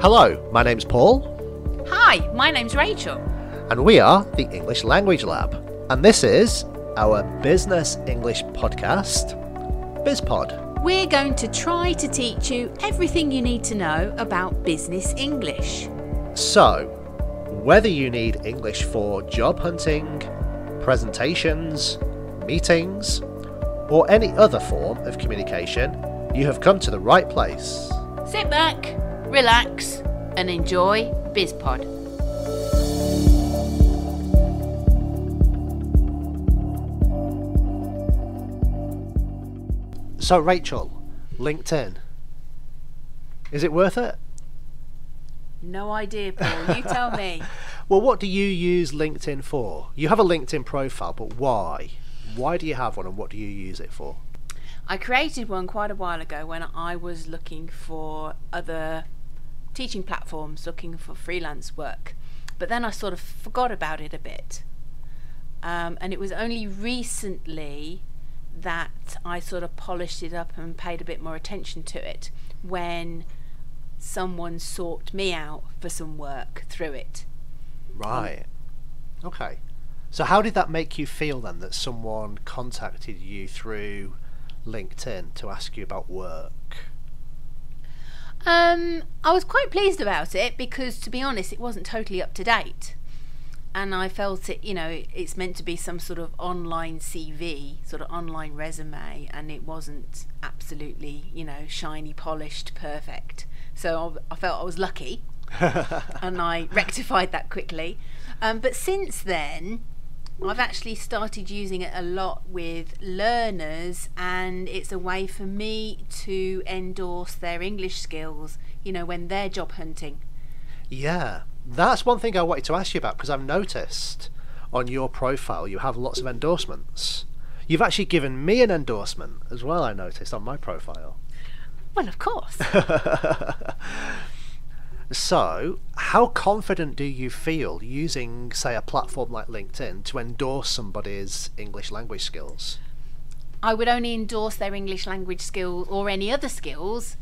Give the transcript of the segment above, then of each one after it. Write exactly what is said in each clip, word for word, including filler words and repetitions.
Hello, my name's Paul. Hi, my name's Rachel. And we are the English Language Lab. And this is our business English podcast, BizPod. We're going to try to teach you everything you need to know about business English. So, whether you need English for job hunting, presentations, meetings, or any other form of communication, you have come to the right place. Sit back, relax, and enjoy BizPod. So, Rachel, LinkedIn, is it worth it? No idea, Paul. You tell me. Well, what do you use LinkedIn for? You have a LinkedIn profile, but why? Why do you have one and what do you use it for? I created one quite a while ago when I was looking for other teaching platforms, looking for freelance work. But then I sort of forgot about it a bit. Um, and it was only recently that I sort of polished it up and paid a bit more attention to it when someone sought me out for some work through it. Right. Um, okay. So how did that make you feel then, that someone contacted you through LinkedIn to ask you about work? Um, I was quite pleased about it because, to be honest, it wasn't totally up to date. And I felt it, you know, it's meant to be some sort of online C V, sort of online resume, and it wasn't absolutely, you know, shiny, polished, perfect. So I, I felt I was lucky, and I rectified that quickly. Um, but since then, I've actually started using it a lot with learners, and it's a way for me to endorse their English skills, you know, when they're job hunting. Yeah. That's one thing I wanted to ask you about, because I've noticed on your profile you have lots of endorsements. You've actually given me an endorsement as well, I noticed, on my profile. Well, of course. So, how confident do you feel using, say, a platform like LinkedIn to endorse somebody's English language skills? I would only endorse their English language skills or any other skills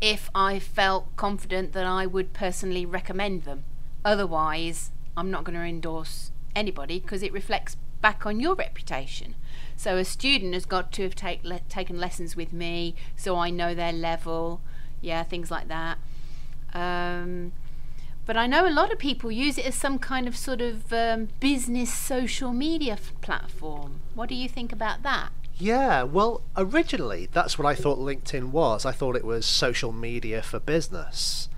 if I felt confident that I would personally recommend them. Otherwise, I'm not going to endorse anybody, because it reflects back on your reputation. So a student has got to have take le- taken lessons with me, so I know their level, yeah, things like that. Um, but I know a lot of people use it as some kind of sort of um, business social media f- platform. What do you think about that? Yeah, well, originally that's what I thought LinkedIn was. I thought it was social media for business.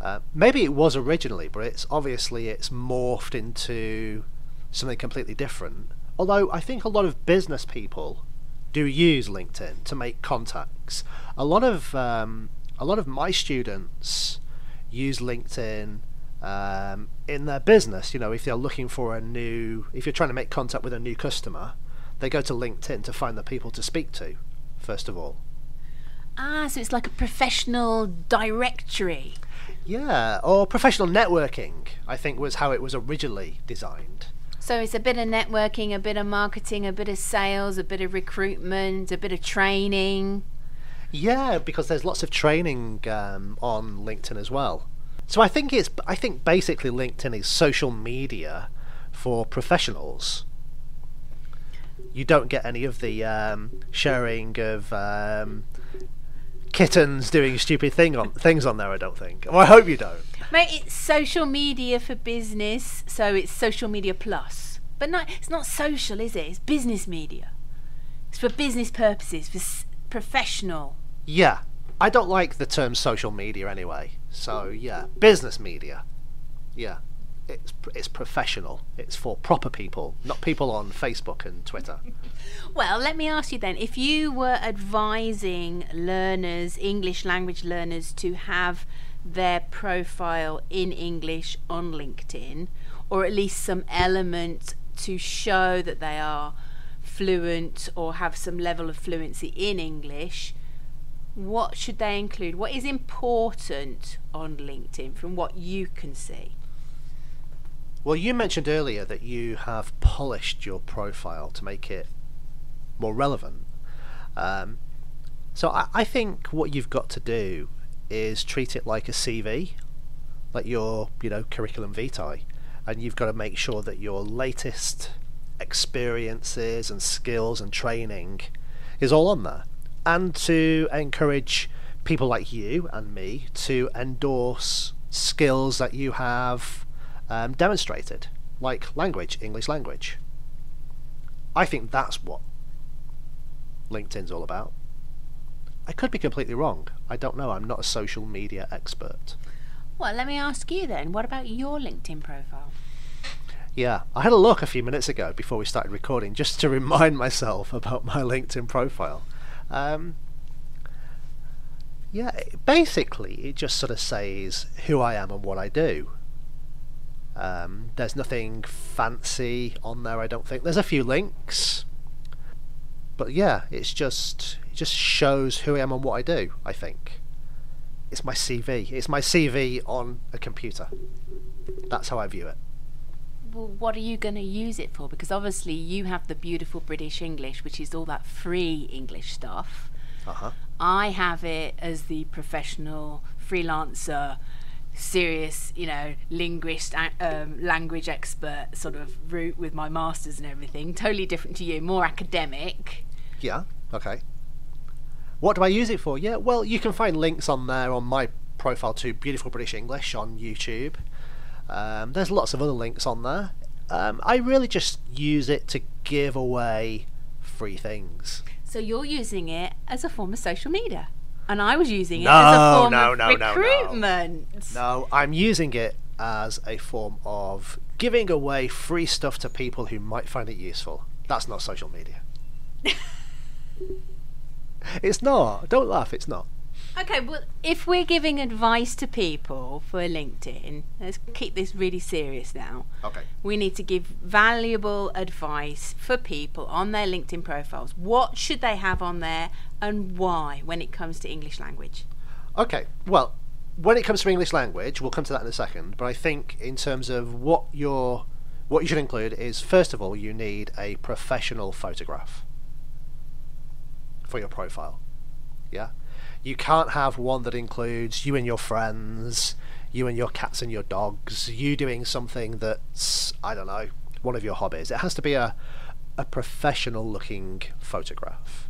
Uh, maybe it was originally, but it's obviously it's morphed into something completely different. Although I think a lot of business people do use LinkedIn to make contacts. A lot of um, a lot of my students use LinkedIn um, in their business. You know, if they're looking for a new, if you're trying to make contact with a new customer, they go to LinkedIn to find the people to speak to, first of all. Ah, so it's like a professional directory. Yeah, or professional networking, I think, was how it was originally designed. So it's a bit of networking, a bit of marketing, a bit of sales, a bit of recruitment, a bit of training. Yeah, because there's lots of training um, on LinkedIn as well. So I think it's, I think basically LinkedIn is social media for professionals. You don't get any of the um, sharing of um, kittens doing stupid thing on, things on there, I don't think. Well, I hope you don't. Mate, it's social media for business, so it's social media plus. But no, it's not social, is it? It's business media. It's for business purposes, for s- professional. Yeah. I don't like the term social media anyway. So, yeah. Business media. Yeah. It's it's professional. It's for proper people, not people on Facebook and Twitter. Well, let me ask you then, if you were advising learners, English language learners, to have their profile in English on LinkedIn, or at least some element to show that they are fluent or have some level of fluency in English, what should they include? What is important on LinkedIn from what you can see? Well, you mentioned earlier that you have polished your profile to make it more relevant. Um, so I, I think what you've got to do is treat it like a C V like your, you know, curriculum vitae, and you've got to make sure that your latest experiences and skills and training is all on there, and to encourage people like you and me to endorse skills that you have um, demonstrated, like language, English language. I think that's what LinkedIn's all about. I could be completely wrong. I don't know. I'm not a social media expert. Well, let me ask you then, what about your LinkedIn profile? Yeah, I had a look a few minutes ago before we started recording just to remind myself about my LinkedIn profile. Um, yeah, basically it just sort of says who I am and what I do. Um, there's nothing fancy on there, I don't think. There's a few links, but yeah, it's just it just shows who I am and what I do, I think. It's my C V. It's my C V on a computer. That's how I view it. Well, what are you going to use it for? Because obviously you have the beautiful British English, which is all that free English stuff. Uh-huh. I have it as the professional freelancer, serious, you know, linguist, um, language expert sort of route with my masters and everything. Totally different to you, more academic. Yeah, okay. What do I use it for? Yeah, well, you can find links on there on my profile to Beautiful British English on YouTube. Um, there's lots of other links on there. Um, I really just use it to give away free things. So you're using it as a form of social media, and I was using it no, as a form no, of no, recruitment. No, no. no, I'm using it as a form of giving away free stuff to people who might find it useful. That's not social media. It's not. Don't laugh. It's not. Okay, well, if we're giving advice to people for LinkedIn, let's keep this really serious now. Okay. We need to give valuable advice for people on their LinkedIn profiles. What should they have on there and why when it comes to English language? Okay, well, when it comes to English language, we'll come to that in a second, but I think in terms of what your what you should include is, first of all, you need a professional photograph for your profile. Yeah, you can't have one that includes you and your friends, you and your cats and your dogs, you doing something that's, I don't know, one of your hobbies. It has to be a a professional looking photograph,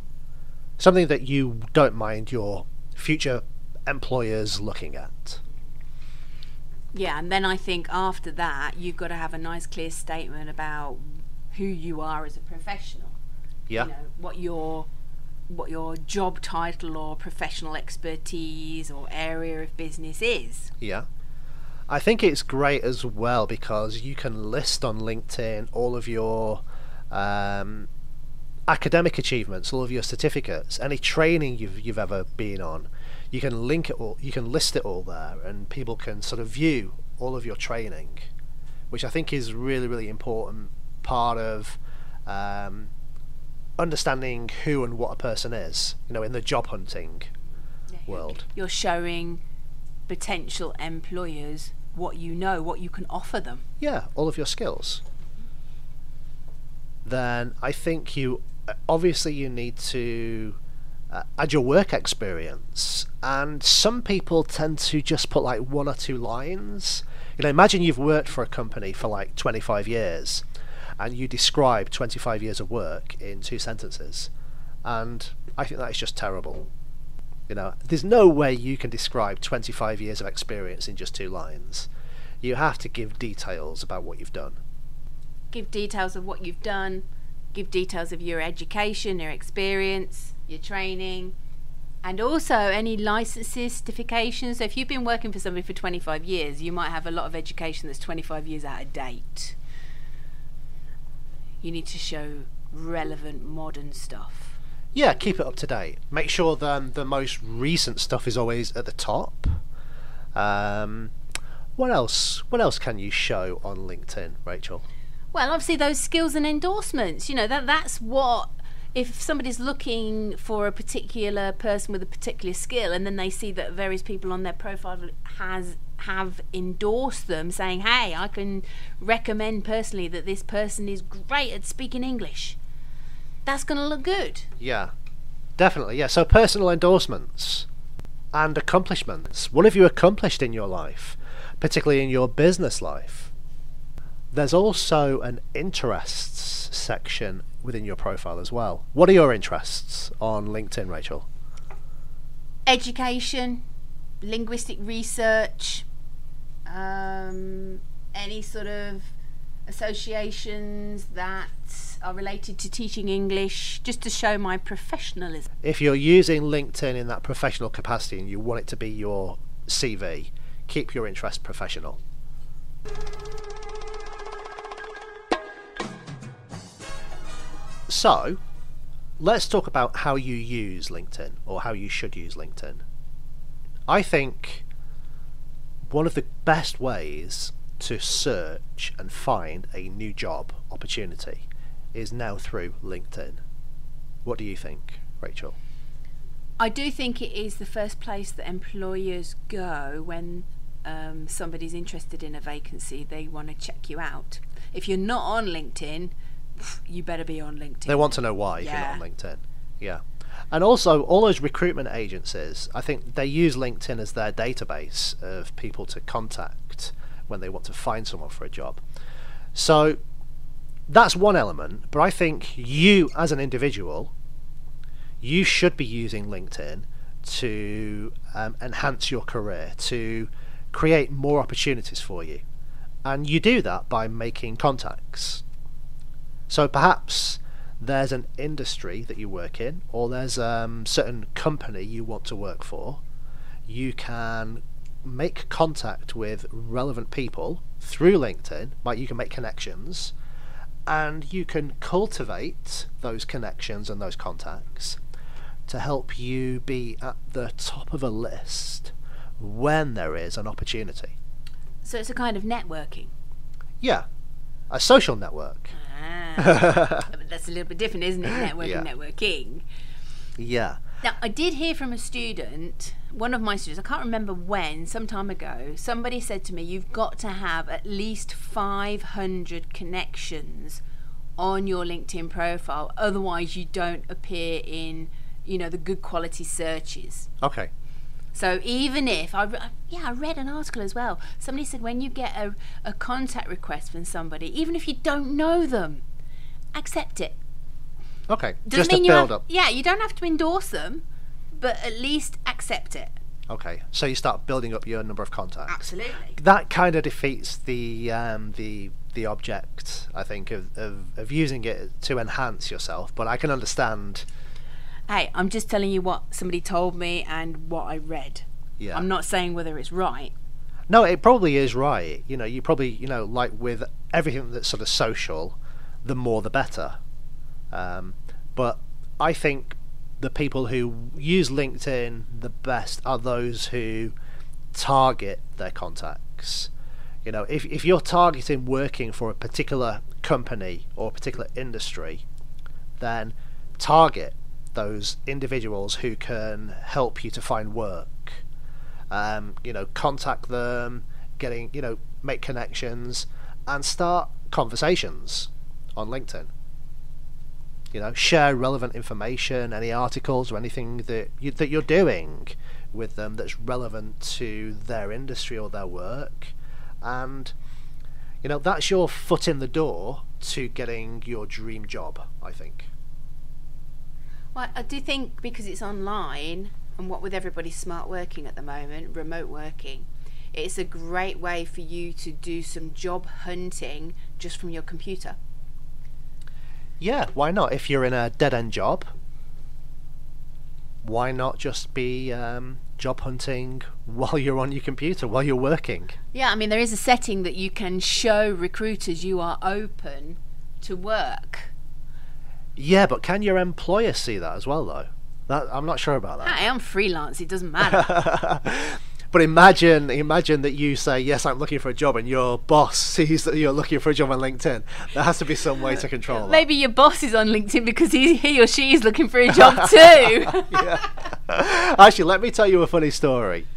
something that you don't mind your future employers looking at. Yeah, and then I think after that you've got to have a nice clear statement about who you are as a professional. Yeah, you know, what your what your job title or professional expertise or area of business is. Yeah, I think it's great as well because you can list on LinkedIn all of your um, academic achievements, all of your certificates, any training you've you've ever been on. You can link it all. You can list it all there, and people can sort of view all of your training, which I think is really really important part of. Um, understanding who and what a person is, you know, in the job hunting yeah, world. You're showing potential employers what you know, what you can offer them. Yeah, all of your skills. Then I think you, obviously you need to uh, add your work experience, and some people tend to just put like one or two lines. You know, imagine you've worked for a company for like twenty-five years, and you describe twenty-five years of work in two sentences, and I think that is just terrible. You know, there's no way you can describe twenty-five years of experience in just two lines. You have to give details about what you've done. Give details of what you've done, give details of your education, your experience, your training, and also any licenses, certifications. So if you've been working for somebody for twenty-five years, you might have a lot of education that's twenty-five years out of date. You need to show relevant modern stuff. Yeah, keep it up to date. Make sure that the most recent stuff is always at the top. Um, what else? What else can you show on LinkedIn, Rachel? Well, obviously those skills and endorsements. You know, that that's what, if somebody's looking for a particular person with a particular skill, and then they see that various people on their profile has have endorsed them, saying, hey, I can recommend personally that this person is great at speaking English. That's going to look good. Yeah, definitely. Yeah, so personal endorsements and accomplishments. What have you accomplished in your life? particularly in your business life. There's also an interests section within your profile as well. What are your interests on LinkedIn, Rachel? Education, linguistic research, um, any sort of associations that are related to teaching English, just to show my professionalism. If you're using LinkedIn in that professional capacity and you want it to be your C V, keep your interest professional. So, let's talk about how you use LinkedIn, or how you should use LinkedIn. I think one of the best ways to search and find a new job opportunity is now through LinkedIn. What do you think, Rachel? I do think it is the first place that employers go when um, somebody's interested in a vacancy. They want to check you out. If you're not on LinkedIn, you better be on LinkedIn. They want to know why if yeah. you're not on LinkedIn. Yeah. And also, all those recruitment agencies, I think they use LinkedIn as their database of people to contact when they want to find someone for a job. So that's one element, but I think you as an individual, you should be using LinkedIn to um, enhance your career, to create more opportunities for you. And you do that by making contacts. So perhaps there's an industry that you work in, or there's a um, certain company you want to work for. You can make contact with relevant people through LinkedIn, like you can make connections, and you can cultivate those connections and those contacts to help you be at the top of a list when there is an opportunity. So it's a kind of networking? Yeah, a social network. Ah, but that's a little bit different, isn't it? Networking, yeah. networking. Yeah. Now, I did hear from a student, one of my students, I can't remember when, some time ago, somebody said to me, you've got to have at least five hundred connections on your LinkedIn profile, otherwise you don't appear in, you know, the good quality searches. Okay. So even if, I, yeah, I read an article as well. Somebody said when you get a, a contact request from somebody, even if you don't know them, accept it. Okay, doesn't just mean a build up. Yeah, you don't have to endorse them, but at least accept it. Okay, so you start building up your number of contacts. Absolutely. That kind of defeats the um, the the object, I think, of, of of using it to enhance yourself. But I can understand. Hey, I'm just telling you what somebody told me and what I read. Yeah. I'm not saying whether it's right. No, it probably is right. You know, you probably you know like with everything that's sort of social, the more the better. Um, but I think the people who use LinkedIn the best are those who target their contacts. You know, if, if you're targeting working for a particular company or a particular industry, then target those individuals who can help you to find work. Um, you know, contact them, getting, you know, make connections and start conversations on LinkedIn. You know, share relevant information, any articles or anything that, you, that you're doing with them that's relevant to their industry or their work. And, you know, that's your foot in the door to getting your dream job, I think. Well, I do think because it's online and what with everybody's smart working at the moment, remote working, it's a great way for you to do some job hunting just from your computer. Yeah, why not? If you're in a dead-end job, why not just be um, job hunting while you're on your computer, while you're working? Yeah, I mean, there is a setting that you can show recruiters you are open to work. Yeah, but can your employer see that as well, though? That, I'm not sure about that. I am freelance, it doesn't matter. But imagine, imagine that you say, yes, I'm looking for a job, and your boss sees that you're looking for a job on LinkedIn. There has to be some way to control that. Maybe your boss is on LinkedIn because he, he or she is looking for a job too. Yeah. Actually, let me tell you a funny story.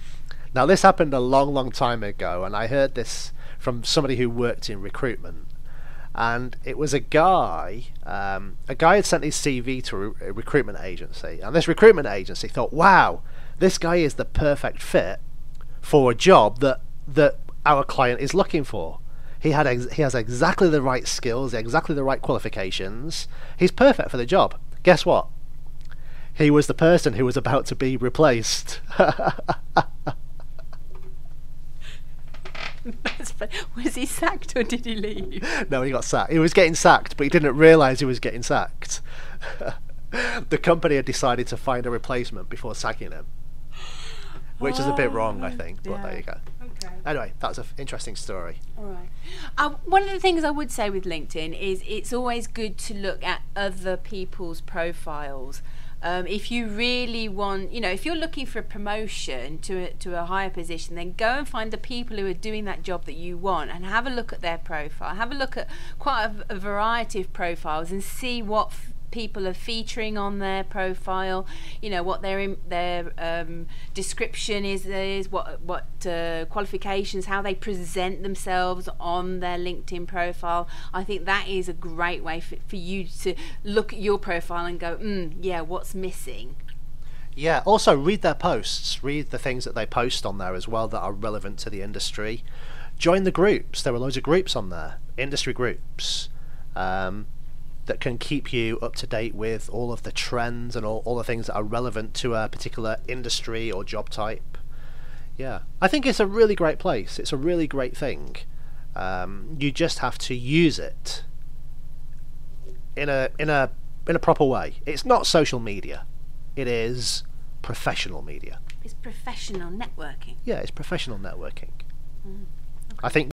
Now, this happened a long, long time ago, and I heard this from somebody who worked in recruitment. And it was a guy, um, a guy had sent his C V to a recruitment agency. And this recruitment agency thought, wow, this guy is the perfect fit for a job that that our client is looking for. He had ex he has exactly the right skills, exactly the right qualifications. He's perfect for the job. Guess what? He was the person who was about to be replaced. Was he sacked or did he leave? No, he got sacked. He was getting sacked, but he didn't realise he was getting sacked. The company had decided to find a replacement before sacking him, which oh, is a bit wrong, I think. Yeah. But there you go. Okay. Anyway, that's an interesting story. All right. Um, one of the things I would say with LinkedIn is it's always good to look at other people's profiles. Um, if you really want, you know, if you're looking for a promotion to a, to a higher position, then go and find the people who are doing that job that you want and have a look at their profile. Have a look at quite a, a variety of profiles and see what f people are featuring on their profile. You know, what their their um, description is, is what what uh, qualifications, how they present themselves on their LinkedIn profile. I think that is a great way for, for you to look at your profile and go, mm, yeah, what's missing? Yeah, also read their posts, read the things that they post on there as well that are relevant to the industry. Join the groups. There are loads of groups on there, industry groups, um, that can keep you up to date with all of the trends and all, all the things that are relevant to a particular industry or job type. Yeah, I think it's a really great place. It's a really great thing. Um, you just have to use it in a in a in a proper way. It's not social media. It is professional media. It's professional networking. Yeah, it's professional networking. Mm, okay. I think